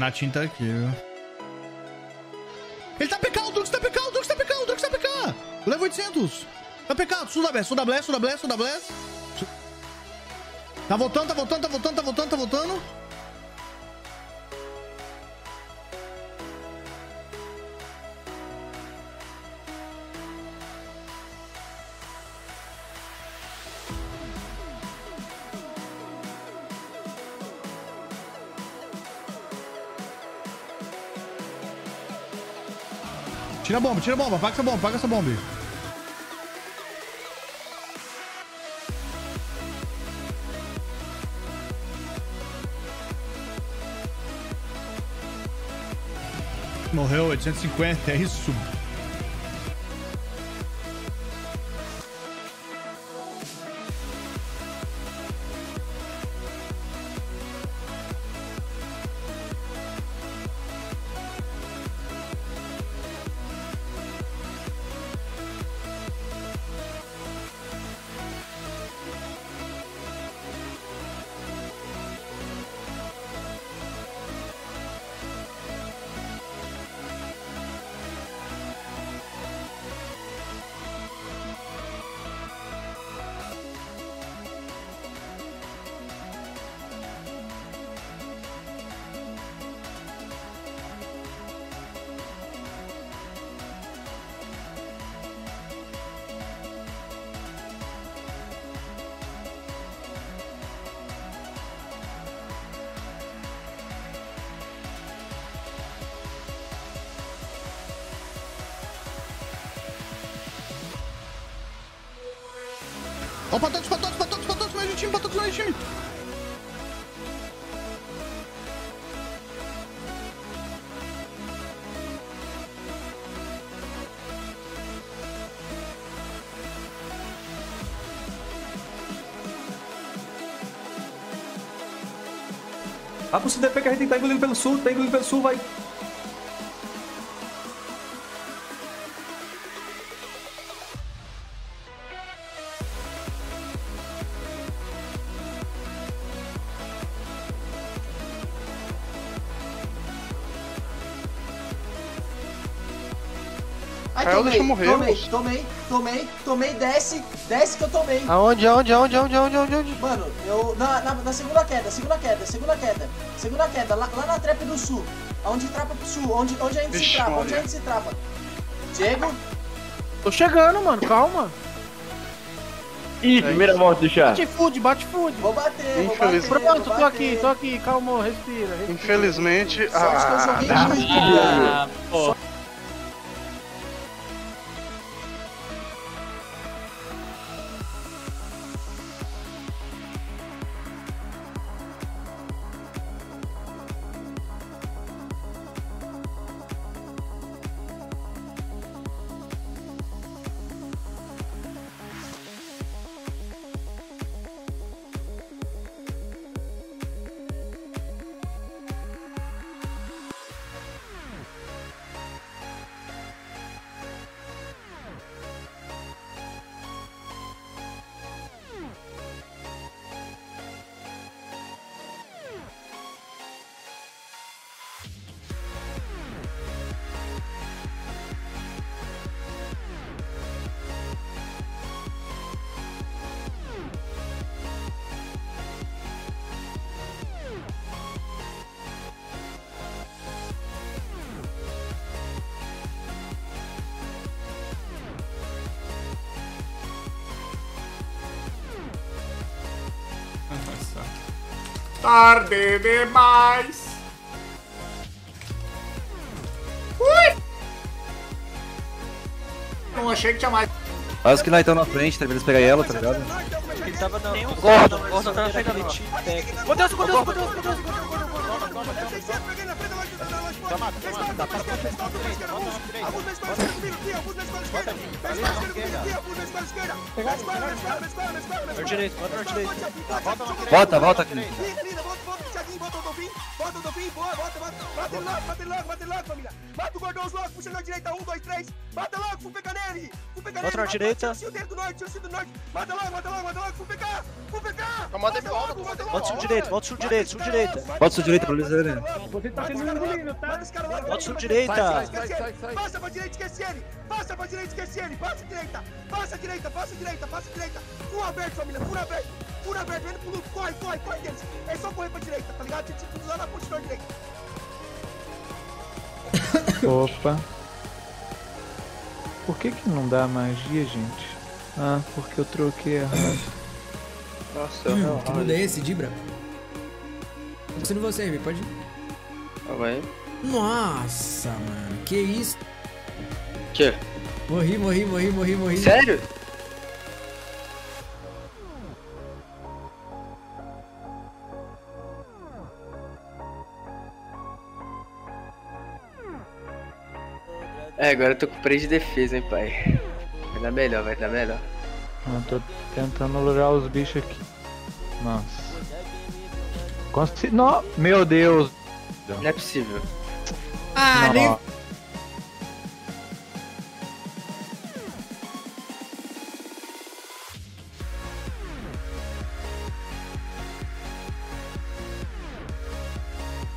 Renatinho tá aqui. Ele tá PK, o Drux tá PK, o Drux tá PK, o Drux tá PK. Level 800. Tá PK, Suda Bless, Suda Bless, Suda Bless, Suda Bless. Tá voltando, tá voltando, tá voltando, tá voltando, tá voltando. Tira a bomba, paga essa bomba, paga essa bomba. Morreu 850, é isso. Ó, Patox, Patox, Patox, Patox, mais um time, Patox, mais um time. Ah, pro CDP que a gente tá engolindo pelo sul, vai. Tomei, desce que eu tomei. Aonde? Mano, eu. Na segunda queda, lá na trap do sul. Aonde trapa pro sul, onde a gente se trapa, Diego? Tô chegando, mano, calma. Ih, primeira morte do chat. Bate food. Vou bater. Pronto, tô aqui, calma, respira. Infelizmente, pô. Tarde demais. Ui! Não achei que tinha mais. Acho que nós estamos na frente, tá vendo? Eles pegarem ela, tá ligado? Ele tava na. Corta, tá pegando. Volta aqui. Bota o Dofim, boa, bate logo, família. Bata o gordão logo, puxa na direita, 1, 2, 3. Bata logo, fupeca nele. Outro na direita. Bota o sul direito, bota o sul direito, sul direita. Bota o sul direita pra eles verem. Você tá sendo menino, tá? Bota o sul direita. Passa pra direita, esquece ele. Passa pra direita, esquece ele. Passa direita. Passa direita, passa direita, passa direita. Fura aberto, família, fura aberto. Fura aberto, vem pro Luto, corre, corre, corre deles. É só correr pra direita, tá ligado? Tem que cruzar na ponte da direita. Opa. Por que que não dá magia, gente? Ah, porque eu troquei errado. Nossa, que mundo é esse, Dibra? Tô sendo você, Ivy, pode ir. Ah, vai. Nossa, mano, que isso? Que? Morri, morri, morri, morri, morri. Sério? É, agora eu tô com preço de defesa, hein, pai. Vai dar melhor, vai dar melhor. Mano, tô tentando alugar os bichos aqui. Nossa. Meu Deus. Não é possível. Ah, nem...